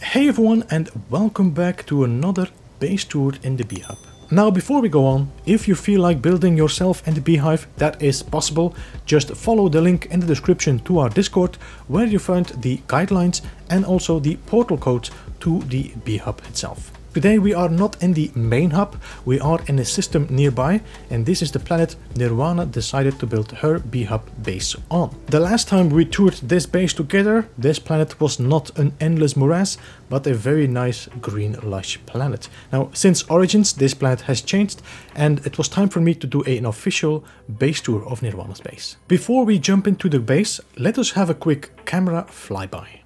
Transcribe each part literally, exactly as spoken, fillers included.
Hey everyone, and welcome back to another base tour in the Bee-hub. Now before we go on, if you feel like building yourself and the Beehive, that is possible. Just follow the link in the description to our Discord, where you find the guidelines and also the portal codes to the Bee-hub itself. Today we are not in the main hub, we are in a system nearby, and this is the planet Nirwana decided to build her Bee-hub base on. The last time we toured this base together, this planet was not an endless morass, but a very nice green lush planet. Now, since Origins, this planet has changed, and it was time for me to do an official base tour of Nirwana's base. Before we jump into the base, let us have a quick camera flyby.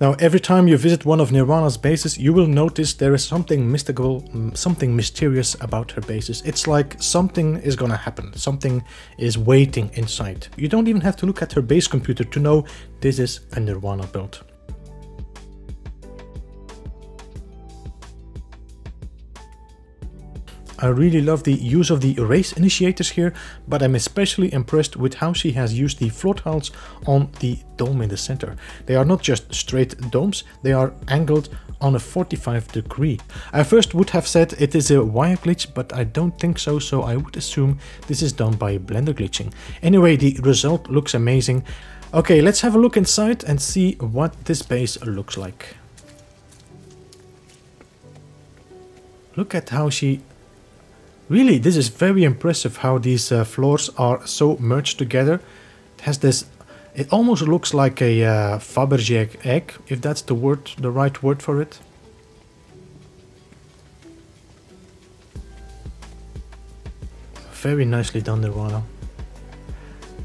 Now, every time you visit one of Nirwana's bases, you will notice there is something mystical, something mysterious about her bases. It's like something is gonna happen, something is waiting inside. You don't even have to look at her base computer to know this is a Nirwana build. I really love the use of the race initiators here, but I'm especially impressed with how she has used the floor tiles on the dome in the center. They are not just straight domes, they are angled on a forty-five degree. I first would have said it is a wire glitch, but I don't think so, so I would assume this is done by Blender glitching. Anyway, the result looks amazing. Okay, let's have a look inside and see what this base looks like. Look at how she... Really, this is very impressive how these uh, floors are so merged together. It has this, it almost looks like a uh, Fabergé egg, if that's the word, the right word for it. Very nicely done, Nirwana.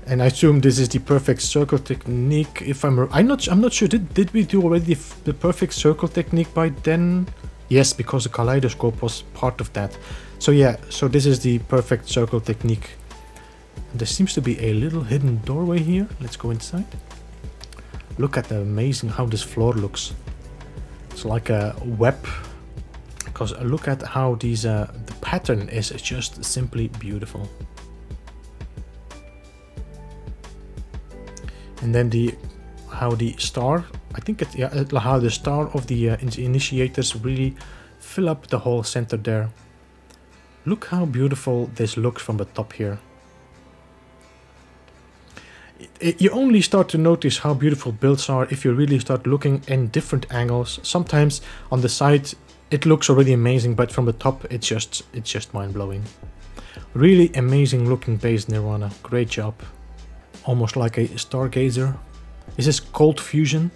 And I assume this is the perfect circle technique. If I'm, I'm not, I'm not sure. Did did we do already the perfect circle technique by then? Yes, because the kaleidoscope was part of that. So yeah, so this is the perfect circle technique. There seems to be a little hidden doorway here. Let's go inside. Look at the amazing how this floor looks. It's like a web. Because look at how these uh, the pattern is just simply beautiful. And then the how the star. I think it, yeah, how the star of the uh, initiators really fill up the whole center there. Look how beautiful this looks from the top here. It, it, you only start to notice how beautiful builds are if you really start looking in different angles. Sometimes on the side it looks already amazing, but from the top it's just it's just mind-blowing. Really amazing looking base, Nirwana. Great job. Almost like a stargazer. This is Cold Fusion.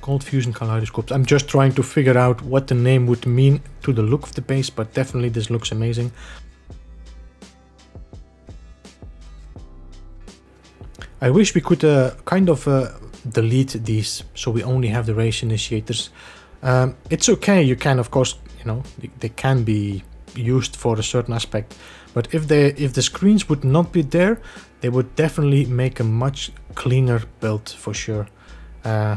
Cold Fusion Kaleidoscope. I'm just trying to figure out what the name would mean to the look of the base, but definitely this looks amazing. I wish we could uh, kind of uh, delete these, so we only have the race initiators. Um, it's okay, you can of course, you know, they, they can be used for a certain aspect, but if they if the screens would not be there, they would definitely make a much cleaner build for sure. Uh,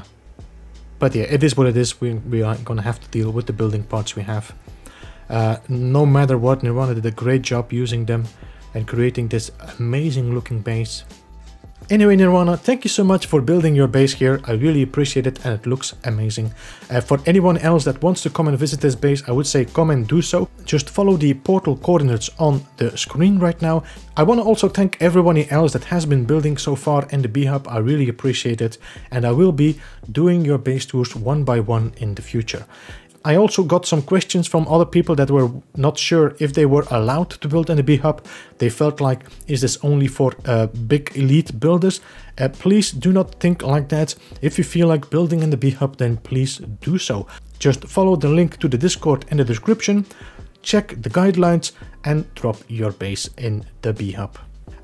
But yeah, it is what it is. We, we are going to have to deal with the building parts we have. Uh, no matter what, Nirwana did a great job using them and creating this amazing looking base. Anyway, Nirwana, thank you so much for building your base here. I really appreciate it, and it looks amazing. Uh, for anyone else that wants to come and visit this base, I would say come and do so. Just follow the portal coordinates on the screen right now. I want to also thank everyone else that has been building so far in the Bee-hub. I really appreciate it, and I will be doing your base tours one by one in the future. I also got some questions from other people that were not sure if they were allowed to build in the Bee-hub. They felt like, is this only for uh, big elite builders? Uh, please do not think like that. If you feel like building in the Bee-hub, then please do so. Just follow the link to the Discord in the description, check the guidelines, and drop your base in the Bee-hub.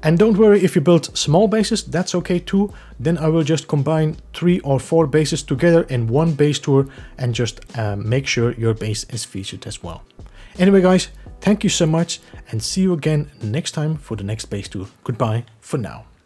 And don't worry if you build small bases, that's okay too. Then I will just combine three or four bases together in one base tour and just uh, make sure your base is featured as well. Anyway guys, thank you so much, and see you again next time for the next base tour. Goodbye for now.